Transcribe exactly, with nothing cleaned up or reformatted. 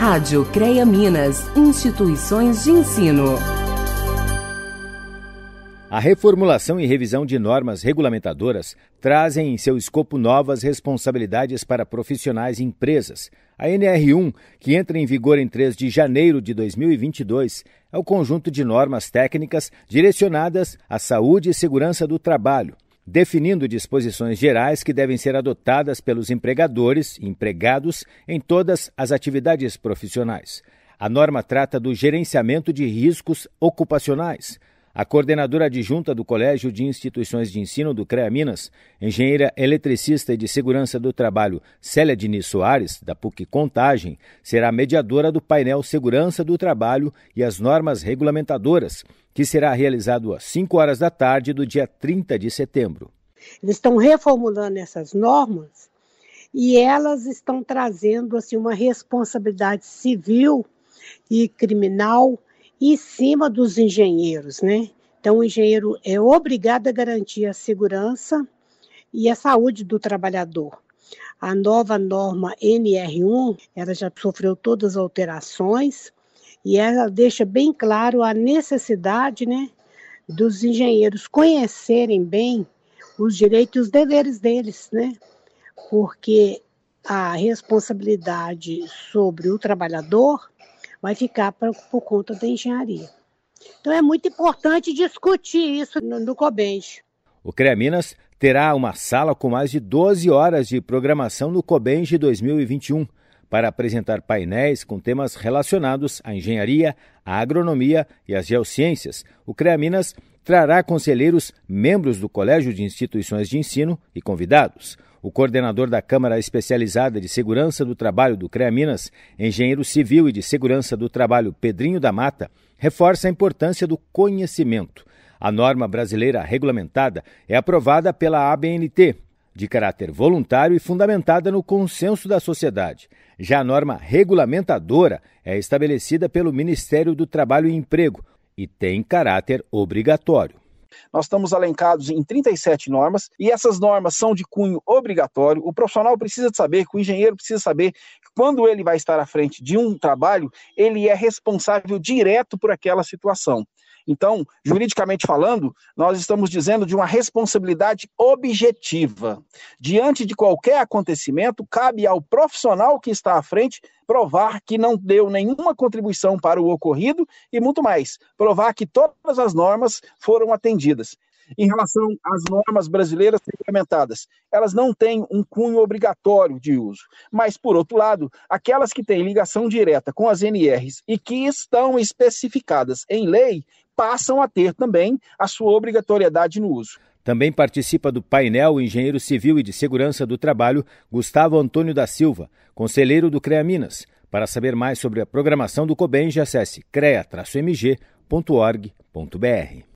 Rádio CREA Minas, Instituições de Ensino. A reformulação e revisão de normas regulamentadoras trazem em seu escopo novas responsabilidades para profissionais e empresas. A N R um, que entra em vigor em três de janeiro de dois mil e vinte e dois, é o conjunto de normas técnicas direcionadas à saúde e segurança do trabalho, definindo disposições gerais que devem ser adotadas pelos empregadores e empregados em todas as atividades profissionais. A norma trata do gerenciamento de riscos ocupacionais. A coordenadora adjunta do Colégio de Instituições de Ensino do CREA Minas, engenheira eletricista e de segurança do trabalho Célia Diniz Soares, da P U C Contagem, será mediadora do painel Segurança do Trabalho e as Normas Regulamentadoras, que será realizado às cinco horas da tarde do dia trinta de setembro. Eles estão reformulando essas normas e elas estão trazendo assim, uma responsabilidade civil e criminal em cima dos engenheiros, né? Então, o engenheiro é obrigado a garantir a segurança e a saúde do trabalhador. A nova norma N R um, ela já sofreu todas as alterações e ela deixa bem claro a necessidade, né, dos engenheiros conhecerem bem os direitos e os deveres deles, né? Porque a responsabilidade sobre o trabalhador vai ficar pra, por conta da engenharia. Então é muito importante discutir isso no, no COBENGE. O CREA Minas terá uma sala com mais de doze horas de programação no COBENGE dois mil e vinte e um para apresentar painéis com temas relacionados à engenharia, à agronomia e às geociências. O CREA Minas trará conselheiros, membros do Colégio de Instituições de Ensino e convidados. O coordenador da Câmara Especializada de Segurança do Trabalho do CREA Minas, engenheiro civil e de segurança do trabalho Pedrinho da Mata, reforça a importância do conhecimento. A norma brasileira regulamentada é aprovada pela A B N T, de caráter voluntário e fundamentada no consenso da sociedade. Já a norma regulamentadora é estabelecida pelo Ministério do Trabalho e Emprego e tem caráter obrigatório. Nós estamos alencados em trinta e sete normas e essas normas são de cunho obrigatório. O profissional precisa de saber, o engenheiro precisa saber que quando ele vai estar à frente de um trabalho, ele é responsável direto por aquela situação. Então, juridicamente falando, nós estamos dizendo de uma responsabilidade objetiva. Diante de qualquer acontecimento, cabe ao profissional que está à frente provar que não deu nenhuma contribuição para o ocorrido e muito mais, provar que todas as normas foram atendidas. Em relação às normas brasileiras regulamentadas, elas não têm um cunho obrigatório de uso, mas, por outro lado, aquelas que têm ligação direta com as N Rs e que estão especificadas em lei, passam a ter também a sua obrigatoriedade no uso. Também participa do painel o engenheiro civil e de segurança do trabalho Gustavo Antônio da Silva, conselheiro do CREA Minas. Para saber mais sobre a programação do COBENGE, acesse crea traço m g ponto org ponto b r.